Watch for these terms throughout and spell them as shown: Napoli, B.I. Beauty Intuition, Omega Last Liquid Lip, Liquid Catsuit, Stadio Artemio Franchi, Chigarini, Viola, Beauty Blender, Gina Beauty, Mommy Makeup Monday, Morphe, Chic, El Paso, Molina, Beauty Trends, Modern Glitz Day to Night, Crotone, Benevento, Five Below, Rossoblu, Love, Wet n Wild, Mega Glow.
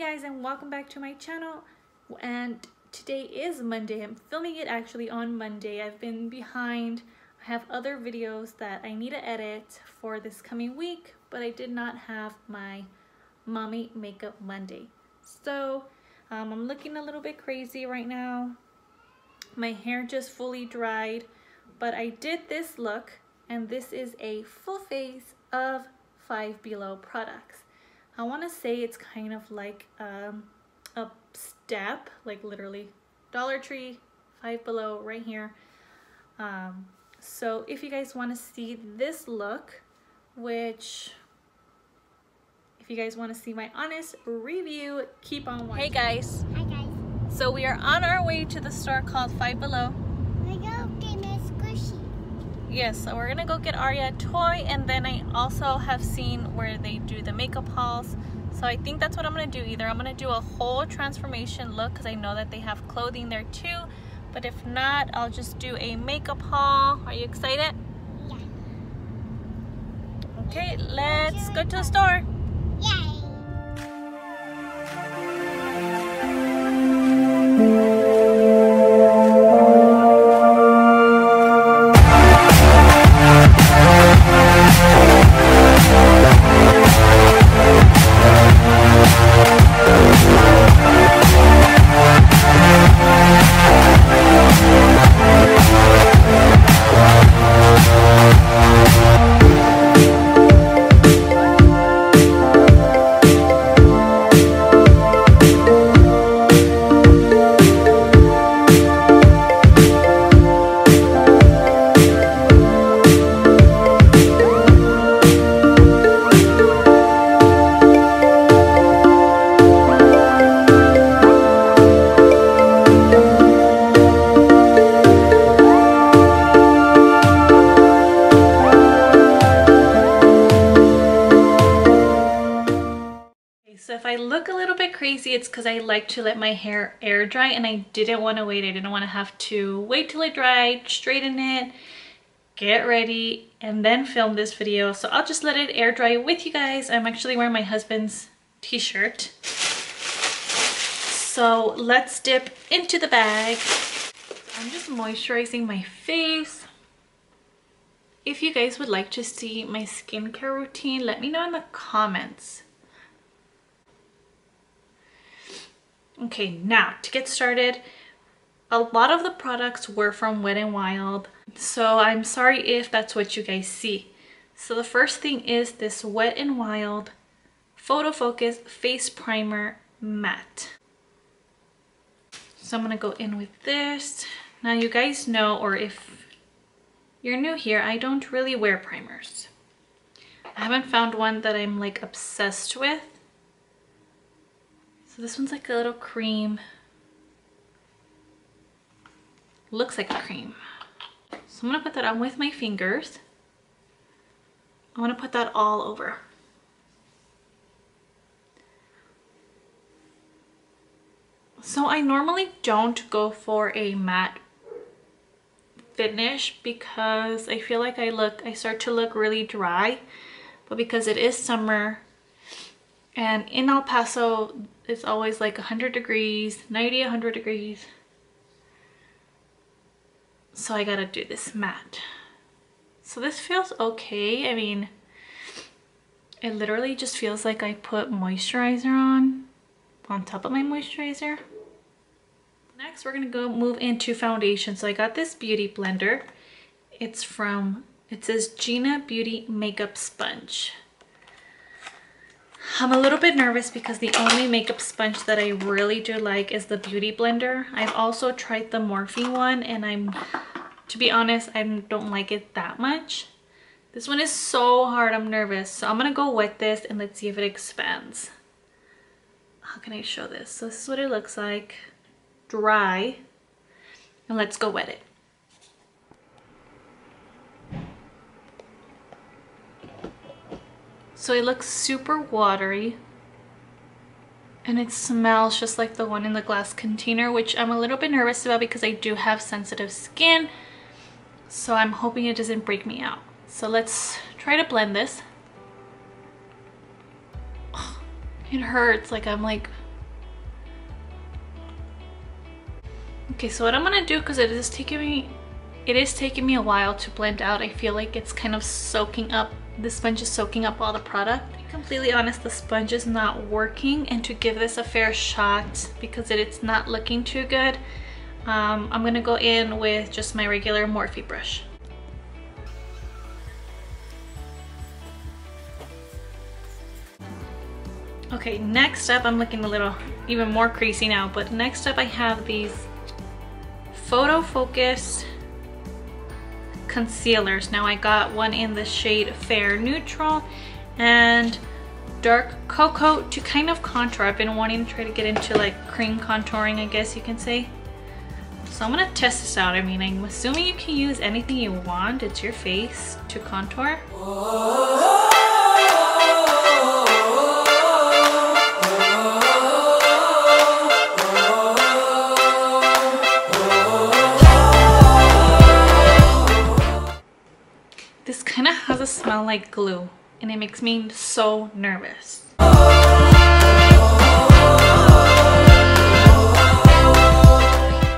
guys, and welcome back to my channel. And today is Monday. I'm filming it actually on Monday. I've been behind. I have other videos that I need to edit for this coming week, but I did not have my Mommy Makeup Monday. So I'm looking a little bit crazy right now. My hair just fully dried, but I did this look, and this is a full face of Five Below products. I want to say it's kind of like a step, like literally Dollar Tree, Five Below right here. So if you guys want to see this look, which if you guys want to see my honest review, keep on watching. Hey guys. Hi guys. So we are on our way to the store called Five Below. We're going to get Miss Squishy. Yes, so we're gonna go get Aria a toy, and then I also have seen where they do the makeup hauls. So I think that's what I'm gonna do. Either I'm gonna do a whole transformation look, because I know that they have clothing there too. But if not, I'll just do a makeup haul. Are you excited? Yeah. Okay, let's go to the store. It's because I like to let my hair air dry, and I didn't want to wait. I didn't want to have to wait till it dried, straighten it, get ready, and then film this video. So I'll just let it air dry with you guys. I'm actually wearing my husband's t-shirt. So let's dip into the bag. I'm just moisturizing my face. If you guys would like to see my skincare routine, let me know in the comments. Okay, now to get started, a lot of the products were from Wet n Wild, so I'm sorry if that's what you guys see. So the first thing is this Wet n Wild Photo Focus Face Primer Matte. So I'm gonna go in with this. Now you guys know, or if you're new here, I don't really wear primers. I haven't found one that I'm like obsessed with. So this one's like a little cream. Looks like a cream. So I'm gonna put that on with my fingers. I wanna put that all over. So I normally don't go for a matte finish because I feel like I start to look really dry, but because it is summer, and in El Paso, it's always like 100 degrees, 90, 100 degrees. So I gotta do this matte. So this feels okay. I mean, it literally just feels like I put moisturizer on top of my moisturizer. Next, we're gonna move into foundation. So I got this Beauty Blender. It says Gina Beauty Makeup Sponge. I'm a little bit nervous because the only makeup sponge that I really do like is the Beauty Blender. I've also tried the Morphe one, and to be honest, I don't like it that much. This one is so hard, I'm nervous. So I'm gonna go wet this and let's see if it expands. How can I show this? So this is what it looks like, dry. And let's go wet it. So it looks super watery, and it smells just like the one in the glass container, which I'm a little bit nervous about because I do have sensitive skin. So I'm hoping it doesn't break me out. So let's try to blend this. It hurts, like I'm like Okay, so what I'm gonna do, because it is taking me a while to blend out, I feel like it's kind of soaking up, the sponge is soaking up all the product. To be completely honest, the sponge is not working, and to give this a fair shot, because it's not looking too good, I'm gonna go in with just my regular Morphe brush. Okay, next up, I'm looking a little even more crazy now, but next up I have these Photo Focus concealers. Now I got one in the shade Fair Neutral and Dark Cocoa to kind of contour. I've been wanting to try to get into like cream contouring, I guess you can say. So I'm gonna test this out. I mean, I'm assuming you can use anything you want, it's your face, to contour. This kind of has a smell like glue, and it makes me so nervous.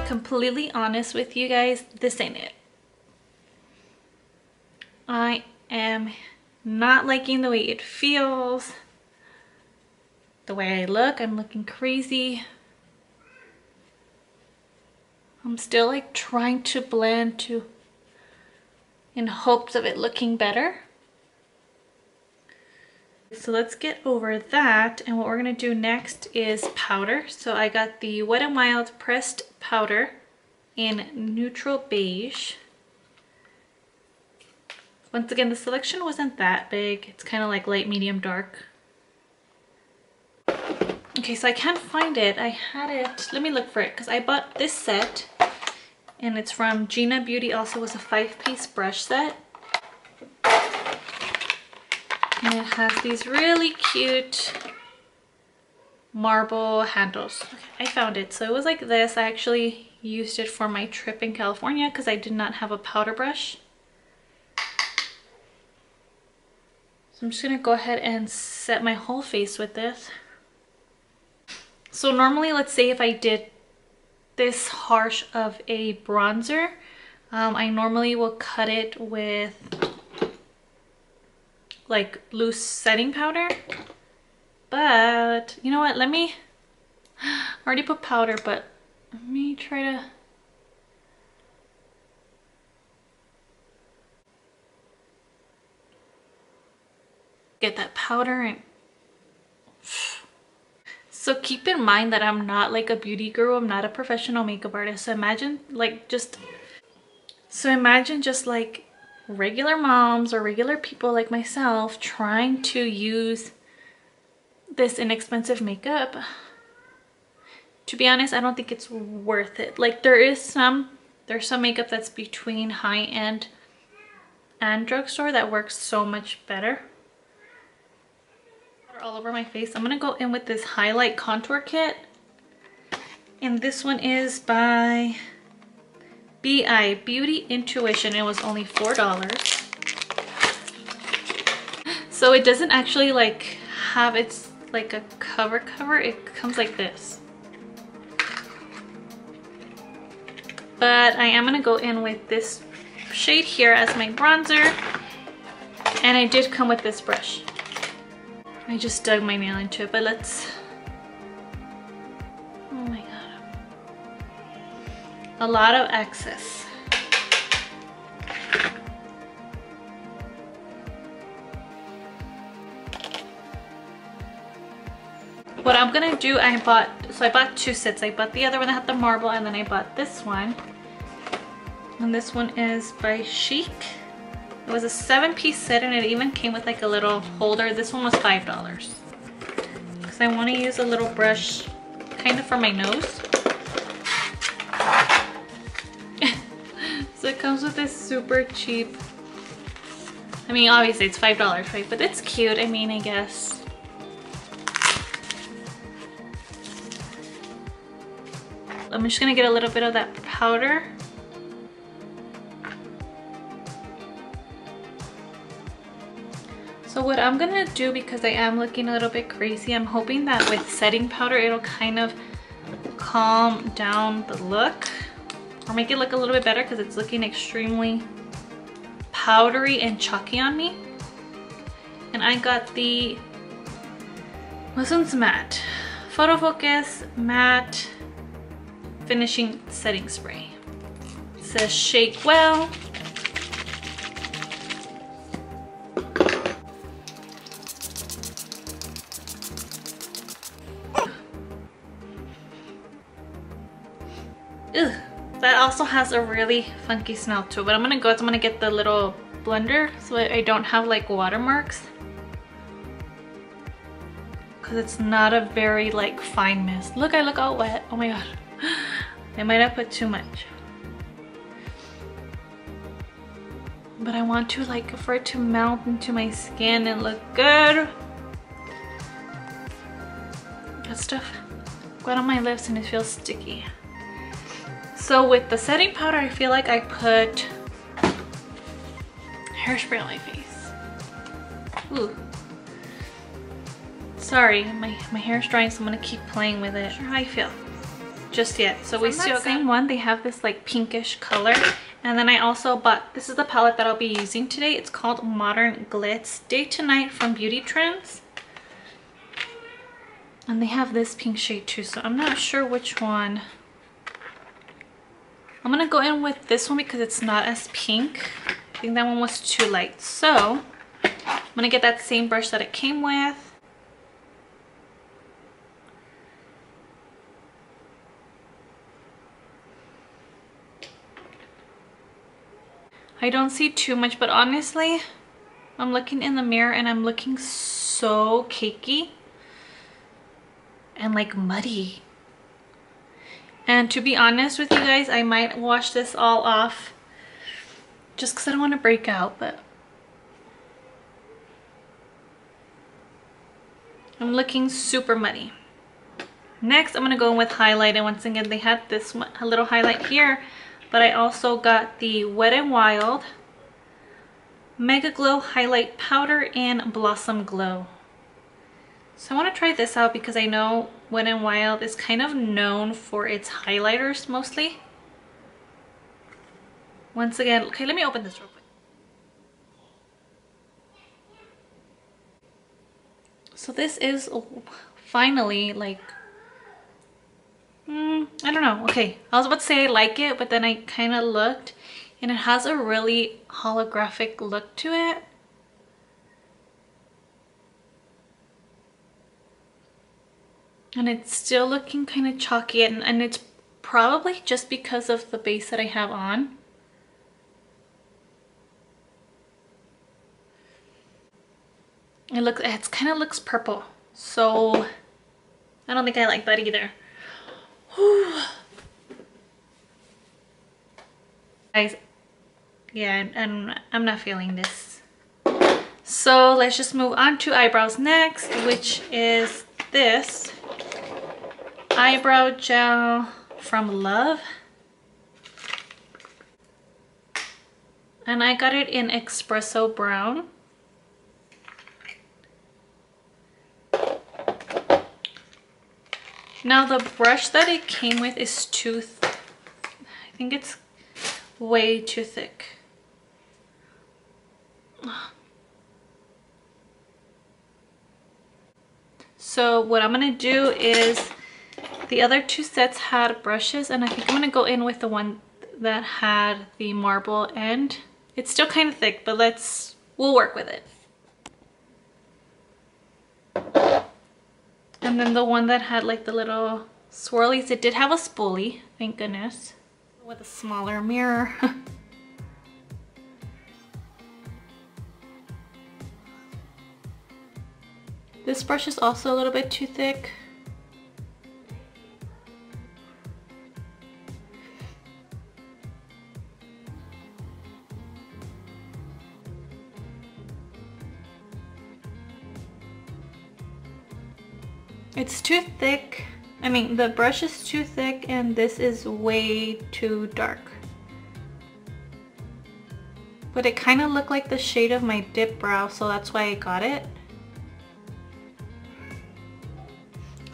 Completely honest with you guys, this ain't it. I am not liking the way it feels, the way I look. I'm looking crazy. I'm still like trying to blend to in hopes of it looking better. So let's get over that, and what we're gonna do next is powder. So I got the Wet n Wild pressed powder in Neutral Beige. Once again, the selection wasn't that big, it's kind of like light, medium, dark. Okay, so I can't find it. I had it, let me look for it, because I bought this set. And it's from Gina Beauty, also was a 5-piece brush set. And it has these really cute marble handles. Okay, I found it. So it was like this. I actually used it for my trip in California because I did not have a powder brush. So I'm just gonna go ahead and set my whole face with this. So normally, let's say if I did this harsh of a bronzer, I normally will cut it with like loose setting powder, but you know what, I already put powder, but let me try to, get that powder and so keep in mind that I'm not like a beauty guru, I'm not a professional makeup artist. So imagine like just like regular moms or regular people like myself trying to use this inexpensive makeup. To be honest, I don't think it's worth it. Like there's some makeup that's between high-end and drugstore that works so much better. All over my face. I'm gonna go in with this highlight contour kit, and this one is by B.I. Beauty Intuition. It was only $4, so it doesn't actually like have its like a cover. It comes like this, but I am gonna go in with this shade here as my bronzer, and I did come with this brush. I just dug my nail into it, but let's... Oh my god. A lot of excess. What I'm gonna do, I bought two sets. I bought the other one that had the marble, and then I bought this one. And this one is by Chic. It was a 7-piece set, and it even came with like a little holder. This one was $5. Because I want to use a little brush kind of for my nose. So it comes with this super cheap, I mean obviously it's $5, right? But it's cute, I mean, I guess. I'm just going to get a little bit of that powder. So what I'm gonna do, because I am looking a little bit crazy, I'm hoping that with setting powder, it'll kind of calm down the look. or make it look a little bit better because it's looking extremely powdery and chalky on me. And I got the, this one's matte, Photo Focus Matte Finishing Setting Spray. It says shake well. Ugh, that also has a really funky smell to it, but I'm gonna get the little blender so I don't have like watermarks, because it's not a very like fine mist. Look, I look all wet. Oh my god, I might have put too much, but I want to like for it to melt into my skin and look good. That stuff got on my lips and it feels sticky. So with the setting powder, I feel like I put hairspray on my face. Ooh. Sorry, my hair's drying, so I'm gonna keep playing with it. Not sure how I feel just yet. So we still got the same one. They have this like pinkish color. And then I also bought, this is the palette that I'll be using today. It's called Modern Glitz Day to Night from Beauty Trends. And they have this pink shade too, so I'm not sure which one. I'm gonna go in with this one because it's not as pink. I think that one was too light. So I'm gonna get that same brush that it came with. I don't see too much, but honestly, I'm looking in the mirror and I'm looking so cakey and like muddy. And to be honest with you guys, I might wash this all off just because I don't want to break out, but I'm looking super muddy. Next, I'm going to go in with highlight. And once again, they had this one, a little highlight here, but I also got the Wet n Wild Mega Glow Highlight Powder and Blossom Glow. So I want to try this out because I know Wet n Wild is kind of known for its highlighters mostly. Once again, okay, let me open this real quick. So this is finally like, I don't know. Okay, I was about to say I like it, but then I kind of looked and it has a really holographic look to it. And it's still looking kind of chalky, and it's probably just because of the base that I have on. It kind of looks purple, so I don't think I like that either. Whew. Guys, yeah, I'm not feeling this. So let's just move on to eyebrows next, which is this eyebrow gel from Love, and I got it in espresso brown. Now the brush that it came with is too I think it's way too thick. So what I'm gonna do is, the other two sets had brushes, and I think I'm going to go in with the one that had the marble end. It's still kind of thick, but we'll work with it. And then the one that had like the little swirlies, it did have a spoolie, thank goodness. With a smaller mirror. This brush is also a little bit too thick. It's too thick. I mean, the brush is too thick and this is way too dark. But it kind of looked like the shade of my dip brow, so that's why I got it.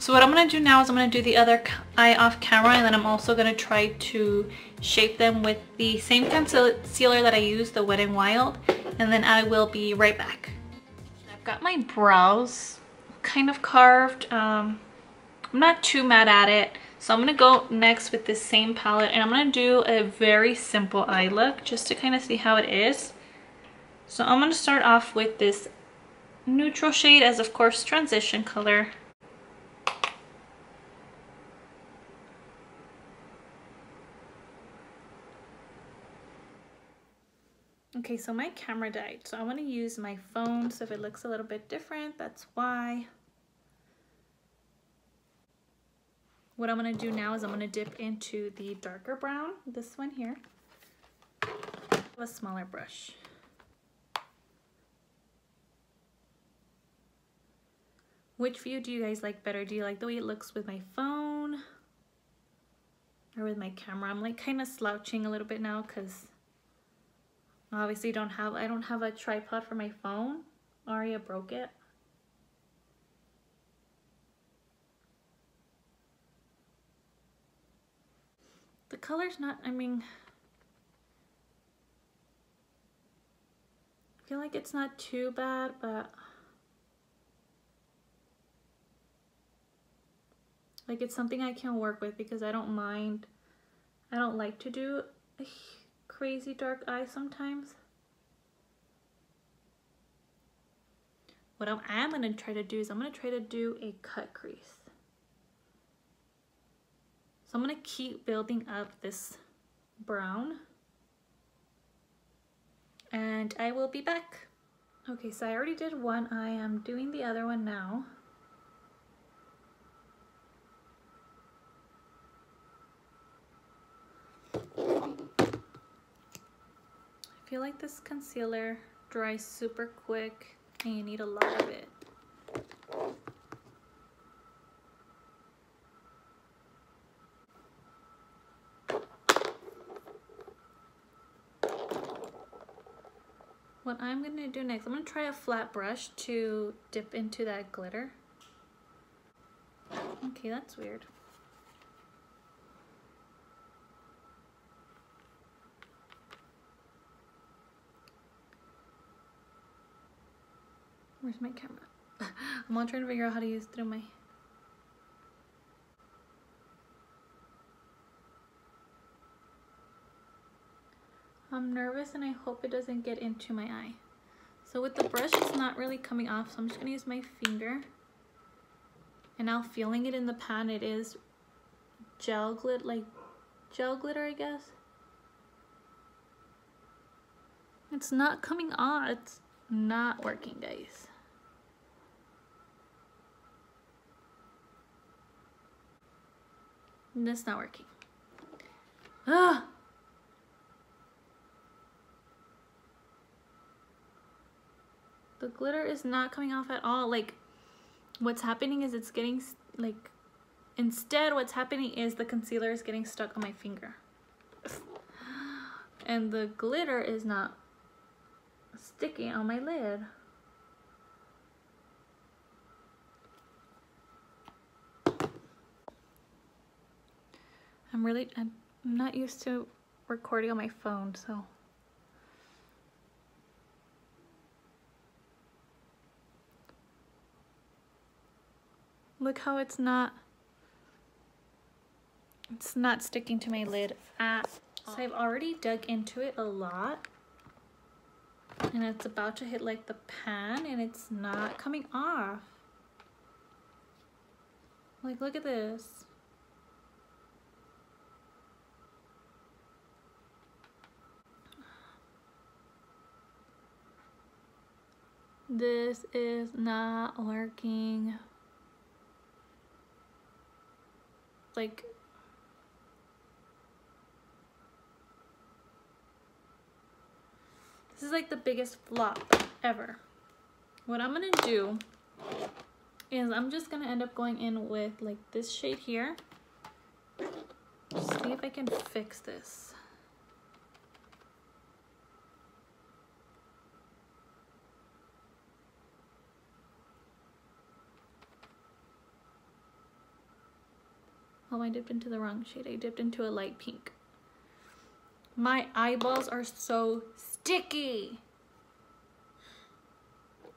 So what I'm going to do now is I'm going to do the other eye off camera, and then I'm also going to try to shape them with the same concealer that I used, the Wet n Wild, and then I will be right back. I've got my brows kind of carved. I'm not too mad at it. So I'm going to go next with this same palette, and I'm going to do a very simple eye look just to kind of see how it is. So I'm going to start off with this neutral shade as, of course, transition color. Okay, so my camera died, so I want to use my phone, so if it looks a little bit different, that's why. What I'm going to do now is I'm going to dip into the darker brown, this one here, with a smaller brush. Which view do you guys like better? Do you like the way it looks with my phone or with my camera? I'm like kind of slouching a little bit now because obviously I don't have a tripod for my phone. Aria broke it. The color's not, I mean, I feel like it's not too bad, but like it's something I can work with because I don't mind. I don't like to do a crazy dark eye sometimes. What I am going to try to do is I'm going to try to do a cut crease. So I'm going to keep building up this brown, and I will be back. Okay, so I already did one eye. I'm doing the other one now. I feel like this concealer dries super quick and you need a lot of it. What I'm going to do next, I'm going to try a flat brush to dip into that glitter. Okay, that's weird. Where's my camera? I'm all trying to figure out how to use through my... I'm nervous and I hope it doesn't get into my eye. So with the brush, it's not really coming off, so I'm just gonna use my finger. And now feeling it in the pan, it is gel glitter, like gel glitter, I guess. It's not coming off. It's not working, guys. That's not working. Ah. The glitter is not coming off at all. Like, what's happening is it's getting, like, instead what's happening is the concealer is getting stuck on my finger. And the glitter is not sticking on my lid. I'm not used to recording on my phone, so. Look how it's not sticking to my lid at all. So I've already dug into it a lot, and it's about to hit like the pan, and it's not coming off. Like, look at this. This is not working. Like, this is like the biggest flop ever. What I'm gonna do is I'm just gonna end up going in with like this shade here. Just see if I can fix this. Oh, I dipped into the wrong shade. I dipped into a light pink. My eyeballs are so sticky.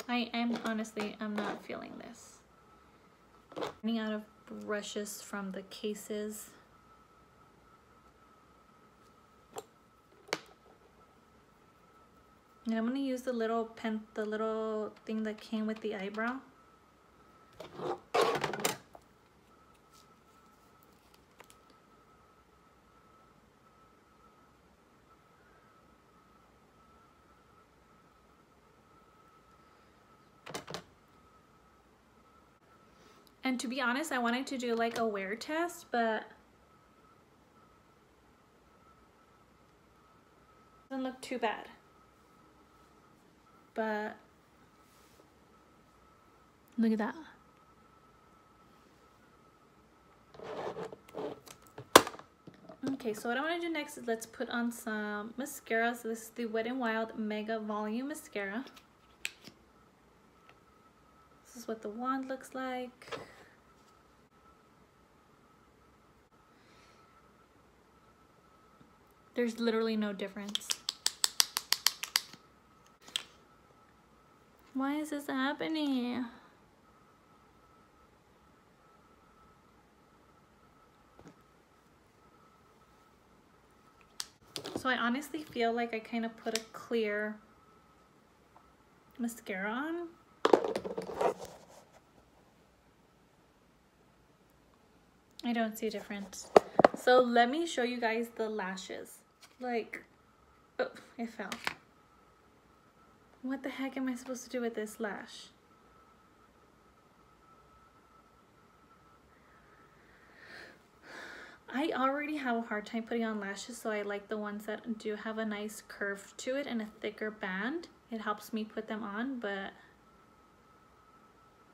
I am honestly, I'm not feeling this. Running out of brushes from the cases. And I'm gonna use the little pen, the little thing that came with the eyebrow. And to be honest, I wanted to do like a wear test, but it doesn't look too bad. But look at that. Okay, so what I want to do next is let's put on some mascara. So this is the Wet n Wild Mega Volume Mascara. This is what the wand looks like. There's literally no difference. Why is this happening? So I honestly feel like I kind of put a clear mascara on. I don't see a difference. So let me show you guys the lashes. Like, oh, it fell. What the heck am I supposed to do with this lash? I already have a hard time putting on lashes, so I like the ones that do have a nice curve to it and a thicker band. It helps me put them on, but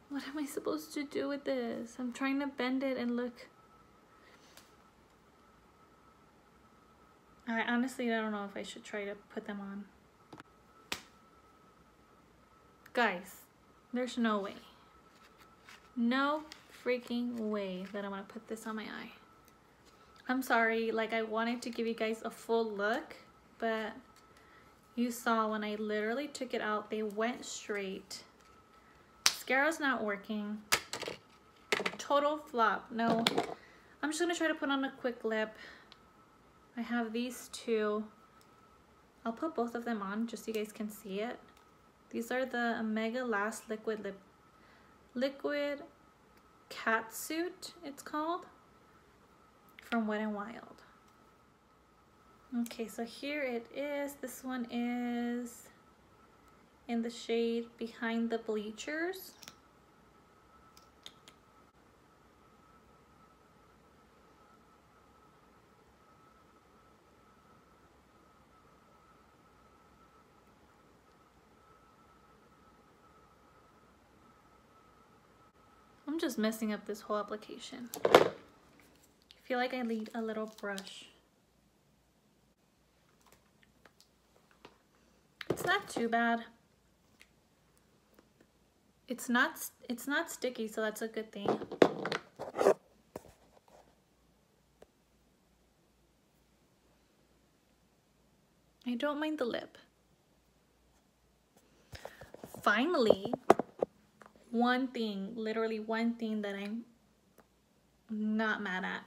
what am I supposed to do with this? I'm trying to bend it and look. I honestly don't know if I should try to put them on. Guys, there's no way. No freaking way that I'm gonna put this on my eye. I'm sorry, like I wanted to give you guys a full look, but you saw when I literally took it out, they went straight. Mascara's not working. Total flop. No, I'm just gonna try to put on a quick lip. I have these two. I'll put both of them on just so you guys can see it. These are the Omega Last Liquid Lip. Liquid Catsuit, it's called. From Wet n Wild. Okay, so here it is. This one is in the shade Behind the Bleachers. I'm just messing up this whole application. I feel like I need a little brush. It's not too bad. It's not sticky, so that's a good thing. I don't mind the lip. Finally, one thing, literally one thing that I'm not mad at.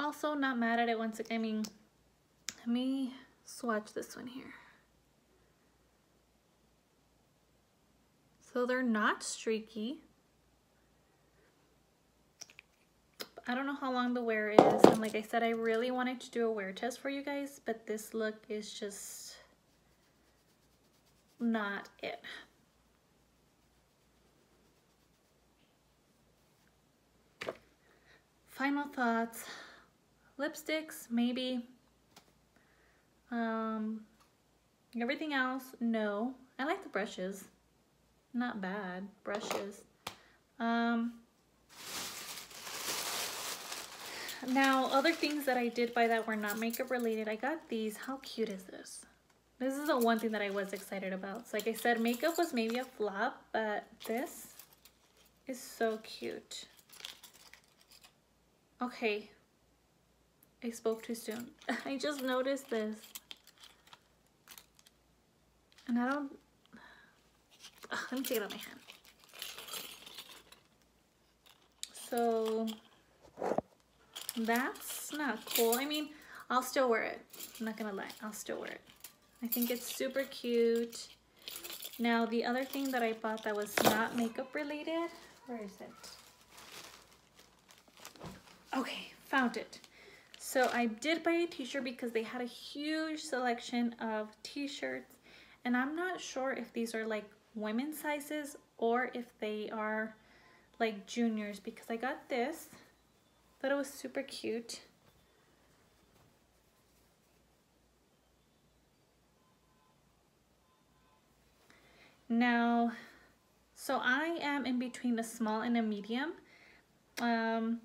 Also not mad at it once again. I mean, let me swatch this one here. So they're not streaky. I don't know how long the wear is. And like I said, I really wanted to do a wear test for you guys, but this look is just not it. Final thoughts. Lipsticks, maybe. Everything else, no. I like the brushes. Not bad brushes. Now, other things that I did buy that were not makeup related, I got these. How cute is this? This is the one thing that I was excited about. So like I said, makeup was maybe a flop, but this is so cute. Okay, I spoke too soon. I just noticed this. And I don't... Ugh, let me take it out of my hand. So... that's not cool. I mean, I'll still wear it. I'm not gonna lie, I'll still wear it. I think it's super cute. Now, the other thing that I bought that was not makeup related, where is it? Okay, found it. So I did buy a t-shirt because they had a huge selection of t-shirts, and I'm not sure if these are like women's sizes or if they are like juniors, because I got this. Thought it was super cute. Now, so I am in between a small and a medium, but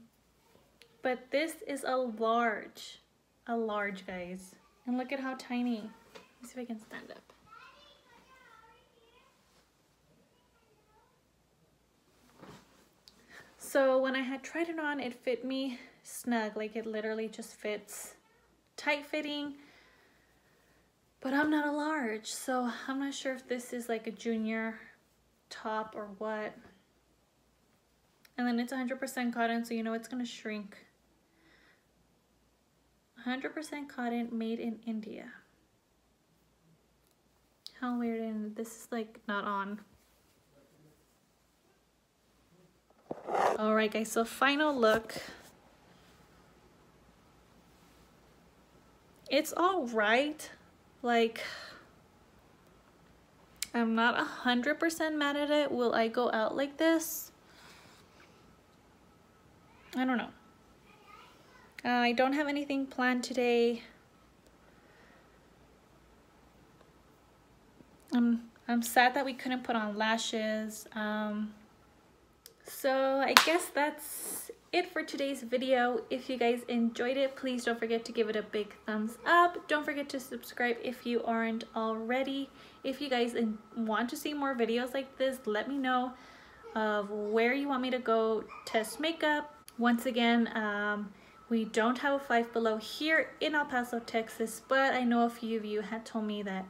this is a large, guys. And look at how tiny. Let me see if I can stand up. So when I had tried it on, it fit me snug. Like, it literally just fits, tight fitting, but I'm not a large. So I'm not sure if this is like a junior top or what. And then it's 100% cotton, so you know it's gonna shrink. 100% cotton, made in India. How weird, and this is like not on. All right, guys, so final look. It's all right. Like, I'm not 100% mad at it. Will I go out like this? I don't know. I don't have anything planned today. I'm sad that we couldn't put on lashes. So I guess that's it for today's video. If you guys enjoyed it, please don't forget to give it a big thumbs up. Don't forget to subscribe if you aren't already. If you guys want to see more videos like this, let me know of where you want me to go test makeup. Once again, we don't have a Five Below here in El Paso, Texas, but I know a few of you had told me that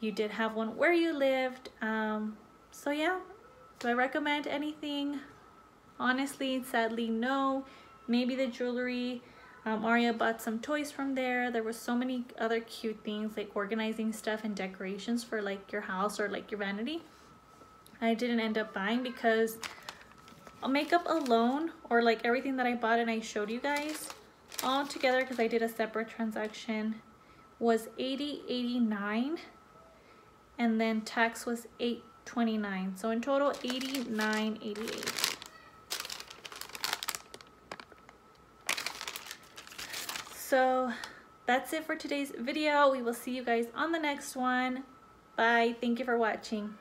you did have one where you lived. So yeah. Do I recommend anything? Honestly, sadly, no. Maybe the jewelry. Aria bought some toys from there. There were so many other cute things, like organizing stuff and decorations for like your house or like your vanity. I didn't end up buying because makeup alone, or like everything that I bought and I showed you guys all together, because I did a separate transaction, was $80.89, and then tax was $8.29, so in total $89.88. so that's it for today's video. We will see you guys on the next one. Bye. Thank you for watching.